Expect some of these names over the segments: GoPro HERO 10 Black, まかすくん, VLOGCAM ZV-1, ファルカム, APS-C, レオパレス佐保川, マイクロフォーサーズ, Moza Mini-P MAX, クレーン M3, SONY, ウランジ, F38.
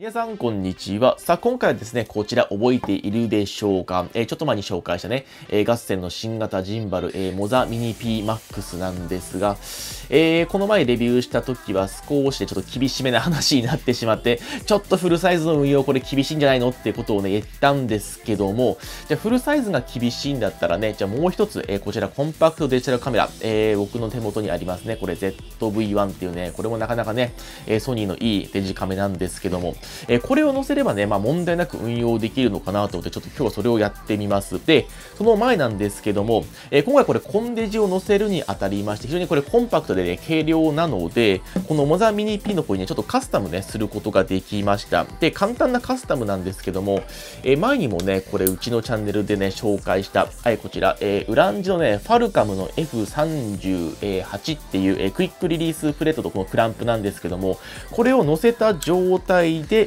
皆さん、こんにちは。さあ、今回はですね、こちら覚えているでしょうか。ちょっと前に紹介したね、ガッセンの新型ジンバル、モザミニ PMAX なんですが、この前レビューした時は少しちょっと厳しめな話になってしまって、ちょっとフルサイズの運用これ厳しいんじゃないのってことをね、言ったんですけども、じゃあフルサイズが厳しいんだったらね、じゃあもう一つ、こちらコンパクトデジタルカメラ、僕の手元にありますね、これ ZV-1 っていうね、これもなかなかね、ソニーのいいデジカメなんですけども、これを載せればね、まあ問題なく運用できるのかなと思って、ちょっと今日はそれをやってみます。で、その前なんですけども、今回これコンデジを載せるにあたりまして、非常にこれコンパクトでね、軽量なので、このモザミニ P の方にね、ちょっとカスタムね、することができました。で、簡単なカスタムなんですけども、前にもね、これうちのチャンネルでね、紹介した、はい、こちら、ウランジのね、ファルカムの F38 っていう、クイックリリースプレートとこのクランプなんですけども、これを載せた状態で、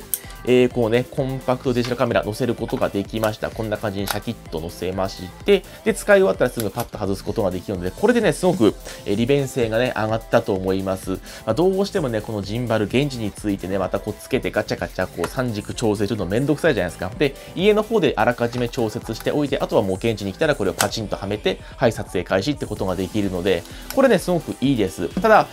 こうね、コンパクトデジタルカメラ載せることができました。こんな感じにシャキッと載せまして、で、使い終わったらすぐパッと外すことができるので、これでね、すごく利便性がね、上がったと思います。どうしてもね、このジンバル、現地についてね、またこうつけてガチャガチャ、こう三軸調整するのめんどくさいじゃないですか。で、家の方であらかじめ調節しておいて、あとはもう現地に来たらこれをパチンとはめて、はい、撮影開始ってことができるので、これね、すごくいいです。ただ、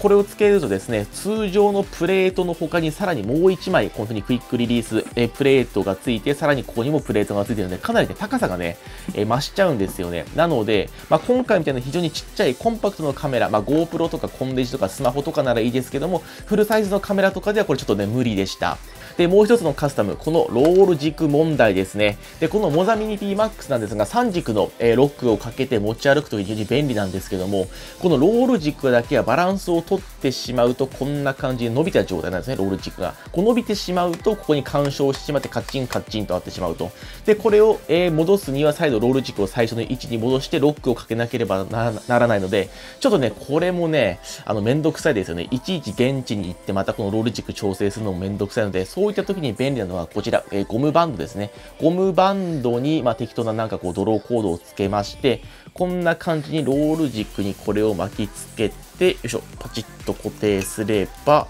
これをつけるとですね、通常のプレートの他にさらにもう一枚、このにクイックリリース、プレートがついて、さらにここにもプレートがついてるので、かなり、ね、高さがね、増しちゃうんですよね。なので、まあ、今回みたいな非常にちっちゃいコンパクトのカメラ、まあ、GoPro とかコンデジとかスマホとかならいいですけども、フルサイズのカメラとかではこれちょっとね、無理でした。で、もう一つのカスタム、このロール軸問題ですね。で、このモザミニ PMAX なんですが、3軸のロックをかけて持ち歩くと非常に便利なんですけども、このロール軸だけはバランスを取ってしまうと、こんな感じで伸びた状態なんですね、ロール軸が。こう伸びてしまうと、ここに干渉してしまって、カチンカチンとなってしまうと。で、これを戻すには再度ロール軸を最初の位置に戻して、ロックをかけなければならないので、ちょっとね、これもね、めんどくさいですよね。いちいち現地に行って、またこのロール軸調整するのもめんどくさいので、こういった時に便利なのはこちら、ゴムバンドですね。ゴムバンドに、まあ、適当ななんかこうドローコードをつけまして、こんな感じにロール軸にこれを巻きつけて、よいしょ、パチッと固定すれば、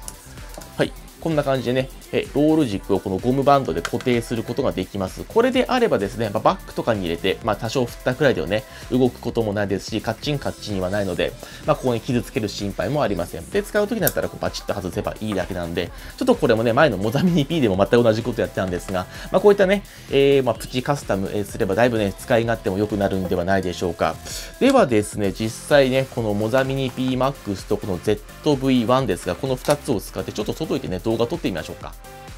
はい、こんな感じでね、ロール軸をこのゴムバンドで固定することができます。これであればですね、まあ、バッグとかに入れて、まあ、多少振ったくらいではね、動くこともないですし、カチンカチンはないので、まあ、ここに傷つける心配もありません。で、使うときになったらこうバチッと外せばいいだけなんで、ちょっとこれもね、前のモザミニ P でも全く同じことやってたんですが、まあ、こういったね、まあ、プチカスタムすればだいぶね、使い勝手も良くなるんではないでしょうか。ではですね、実際ね、このモザミニ PMAX とこの ZV-1 ですが、この2つを使ってちょっと外でね、動画撮ってみましょうか。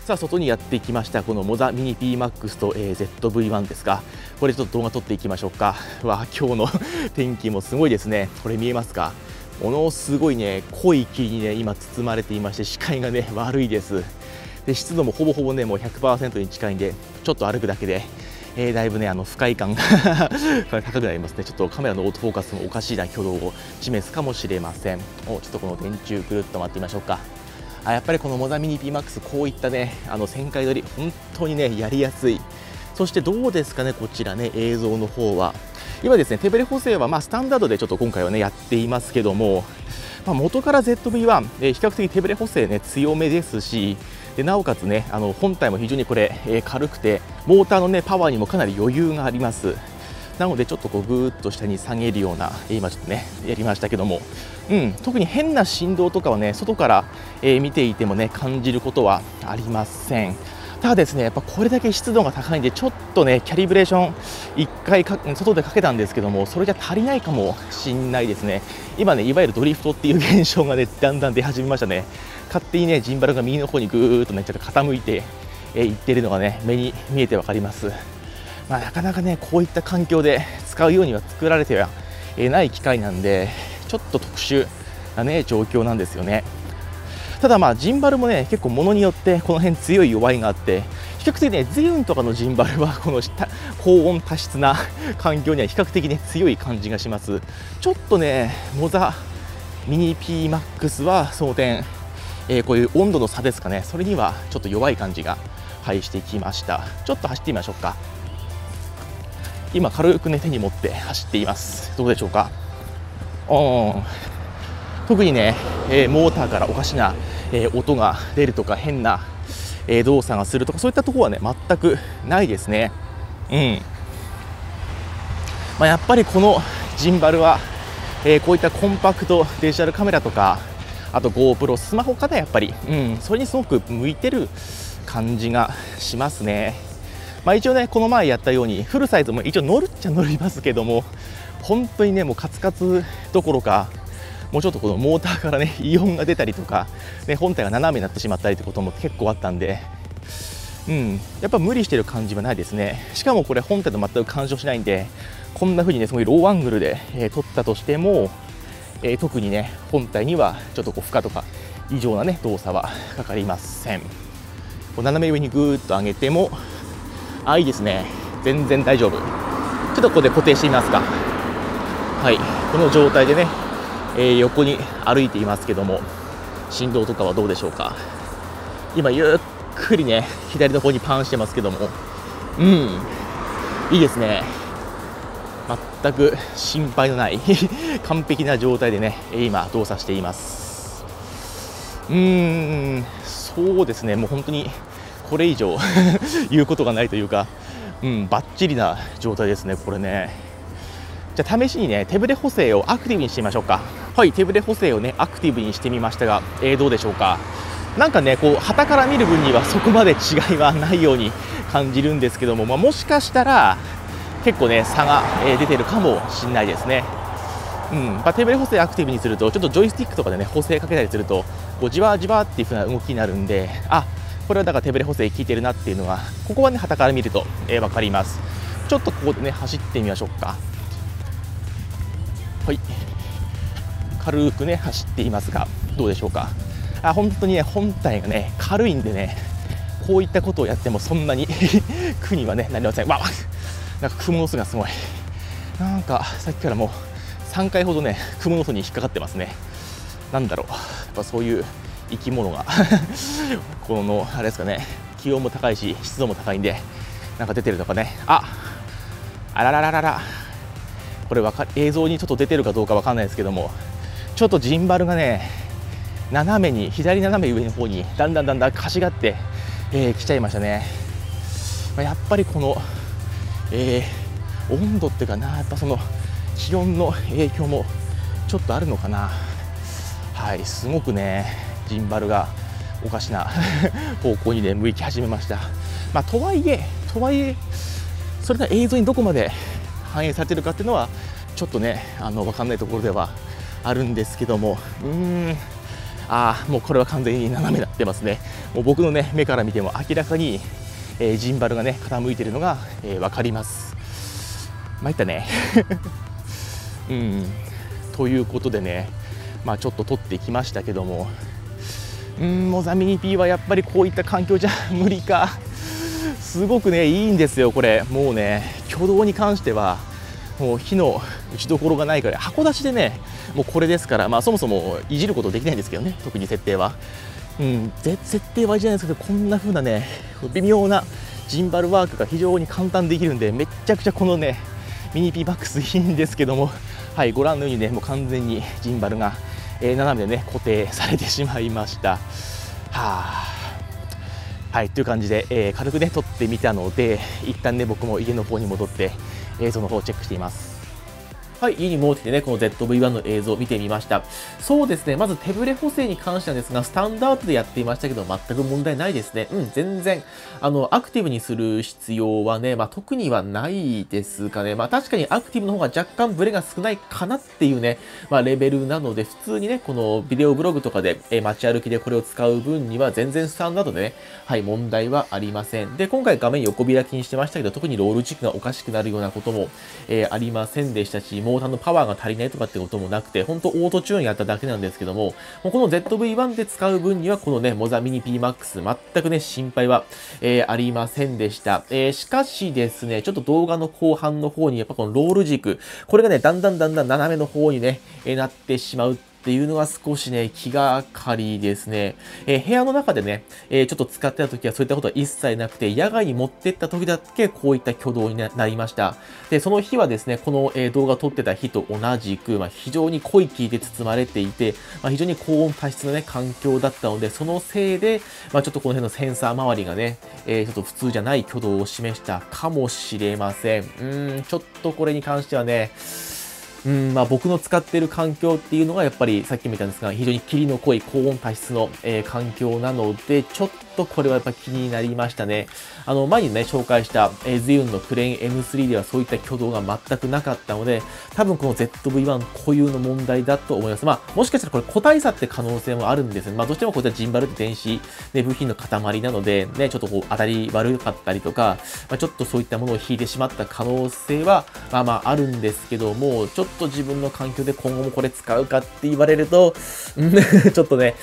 さあ、外にやってきました。このモザミニ PMAX と ZV-1 ですが、これちょっと動画撮っていきましょうか。わ、今日の天気もすごいですね。これ見えますか？ものすごいね、濃い霧にね、今包まれていまして、視界がね、悪いです。で、湿度もほぼほぼね、もう 100% に近いんで、ちょっと歩くだけで、だいぶね、不快感が高くなりますね。ちょっとカメラのオートフォーカスもおかしいな挙動を示すかもしれません。お、ちょっとこの電柱ぐるっと回ってみましょうか。やっぱりこのモザミニ PMAX、こういったね、旋回撮り、本当にね、やりやすい。そしてどうですかね、こちらね、映像の方は。今ですね、手ブレ補正は、まあ、スタンダードでちょっと今回はね、やっていますけども、まあ、元から ZV-1、比較的手ブレ補正ね、強めですし、でなおかつね、本体も非常にこれ、軽くて、モーターのね、パワーにもかなり余裕があります。なので、ちょっとこうぐーっと下に下げるような、今ちょっとね、やりましたけども、うん、特に変な振動とかはね、外から見ていてもね、感じることはありません。ただですね、やっぱこれだけ湿度が高いんで、ちょっとね、キャリブレーション、1回外でかけたんですけども、それじゃ足りないかもしんないですね。今ね、いわゆるドリフトっていう現象がね、だんだん出始めましたね。勝手にね、ジンバルが右の方にぐーっとね、ちょっと傾いていってるのがね、目に見えてわかります。まあ、なかなかね、こういった環境で使うようには作られてはない機械なんで、ちょっと特殊なね、状況なんですよね。ただまあ、ジンバルもね、結構物によってこの辺強い弱いがあって、比較的ね、ゼウンとかのジンバルはこの高温多湿な環境には比較的ね、強い感じがします。ちょっとね、モザミニ PMAX はその点、こういう温度の差ですかね、それにはちょっと弱い感じが、はい、してきました。ちょっと走ってみましょうか。今軽くね、手に持って走っています。どうでしょうか。特にね、モーターからおかしな音が出るとか変な動作がするとかそういったところはね全くないですね。やっぱりこのジンバルは、こういったコンパクトデジタルカメラとかあと GoPro スマホからやっぱり、それにすごく向いてる感じがしますね。一応ねこの前やったようにフルサイズも一応乗るっちゃ乗りますけども本当にねもうカツカツどころかもうちょっとこのモーターからね異音が出たりとか、本体が斜めになってしまったりということも結構あったんで、やっぱ無理してる感じはないですね。しかもこれ本体と全く干渉しないんでこんな風にねすごいローアングルで、撮ったとしても、特にね本体にはちょっとこう負荷とか異常なね動作はかかりません。こう斜め上にぐーっと上げてもいいですね。全然大丈夫。ちょっとここで固定してみますか。はい、この状態でね、横に歩いていますけども振動とかはどうでしょうか。今ゆっくりね左の方にパンしてますけどもいいですね。全く心配のない完璧な状態でね今動作しています。そうですね、もう本当にこれ以上言うことがないというか、バッチリな状態ですね、これね。じゃあ試しにね手ぶれ補正をアクティブにしてみましょうか。はい、手ぶれ補正をねアクティブにしてみましたが、どうでしょうか。なんかねこう旗から見る分にはそこまで違いはないように感じるんですけども、もしかしたら結構ね差が出てるかもしれないですね。手ぶれ補正アクティブにするとちょっとジョイスティックとかでね補正かけたりするとこうじわじわっていう風な動きになるんで、これはだから手ぶれ補正効いてるなっていうのがここはね旗から見ると分かります。ちょっとここでね走ってみましょうか。はい、軽くね走っていますがどうでしょうか。本当にね本体がね軽いんでねこういったことをやってもそんなに苦にはねなりません。なんか雲の巣がすごい、なんかさっきからもう3回ほどね雲の巣に引っかかってますね。なんだろう、やっぱそういう生き物がこのあれですかね、気温も高いし湿度も高いんでなんか出てるとかね。あららららら、これ映像にちょっと出てるかどうかわかんないですけども、ちょっとジンバルがね斜めに左斜め上の方にだんだんかしがってきちゃいましたね。やっぱりこの、温度っていうかな、やっぱその気温の影響もちょっとあるのかな。はい、すごくねジンバルがおかしな方向にね向き始めました。とはいえそれが映像にどこまで反映されてるかっていうのはちょっとね分かんないところではあるんですけども、もうこれは完全に斜めになってますね。もう僕のね目から見ても明らかに、ジンバルがね傾いてるのが、分かります。参ったねということでねちょっと撮ってきましたけども、もうザミニ P はやっぱりこういった環境じゃ無理か。すごくねいいんですよこれ。もうね挙動に関してはもう火の打ちどころがないから、箱出しでねもうこれですから、そもそもいじることできないんですけどね、特に設定は、設定はいじないんですけど、こんな風なね微妙なジンバルワークが非常に簡単にできるんで、めちゃくちゃこのねミニ P バックスいいんですけども、はい、ご覧のようにねもう完全にジンバルが斜めでね固定されてしまいました。はい、という感じで、軽くね撮ってみたので、一旦ね僕も家の方に戻って映像の方をチェックしています。はい、家に戻ってねこの ZV-1 の映像を見てみました。そうですね、まず手ぶれ補正に関してなんですが、スタンダードでやっていましたけど全く問題ないですね。全然アクティブにする必要はね、特にはないですかね。確かにアクティブの方が若干ブレが少ないかなっていうね、レベルなので、普通にねこのビデオブログとかで、街歩きでこれを使う分には全然スタンダードでね、はい、問題はありません。で、今回画面横開きにしてましたけど、特にロール軸がおかしくなるようなことも、ありませんでしたし、モーターのパワーが足りないとかってこともなくて、本当オートチューンやっただけなんですけども、この ZV-1 で使う分には、このね、モザミニ PMAX 全くね、心配は、ありませんでした。しかしですね、ちょっと動画の後半の方に、やっぱこのロール軸、これがね、だんだん斜めの方にね、なってしまう。っていうのは少しね、気がかりですね。部屋の中でね、ちょっと使ってた時はそういったことは一切なくて、野外に持ってった時だけこういった挙動になりました。で、その日はですね、この、動画撮ってた日と同じく、非常に濃い霧で包まれていて、非常に高温多湿のね、環境だったので、そのせいで、ちょっとこの辺のセンサー周りがね、ちょっと普通じゃない挙動を示したかもしれません。ちょっとこれに関してはね、僕の使っている環境っていうのがやっぱりさっきも言ったんですが、非常に霧の濃い高温多湿の、環境なので、ちょっとこれはやっぱ気になりましたね。前にね、紹介した、ZV-1 のクレーン M3 ではそういった挙動が全くなかったので、多分この ZV-1 固有の問題だと思います。もしかしたらこれ個体差って可能性もあるんですね。どうしてもこういったジンバルって電子、ね、部品の塊なので、ね、ちょっとこう当たり悪かったりとか、ちょっとそういったものを引いてしまった可能性は、あるんですけども、ちょっと自分の環境で今後もこれ使うかって言われるとちょっとね、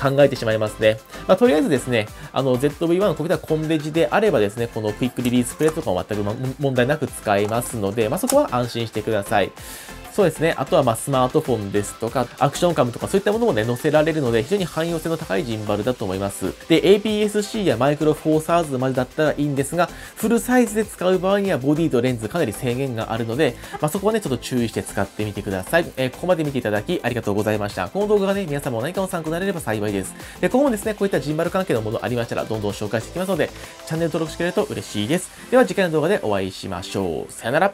考えてしまいますね。とりあえずですね、ZV-1 のコンピューターコンデジであればですね、このクイックリリースプレーとかも全く問題なく使えますので、そこは安心してください。そうですね。あとはスマートフォンですとか、アクションカムとかそういったものもね、載せられるので、非常に汎用性の高いジンバルだと思います。で、APS-C やマイクロフォーサーズまでだったらいいんですが、フルサイズで使う場合にはボディとレンズかなり制限があるので、そこはね、ちょっと注意して使ってみてください。ここまで見ていただきありがとうございました。この動画がね、皆様も何かの参考になれれば幸いです。で、今後もですね、こういったジンバル関係のものありましたら、どんどん紹介していきますので、チャンネル登録してくれると嬉しいです。では、次回の動画でお会いしましょう。さよなら。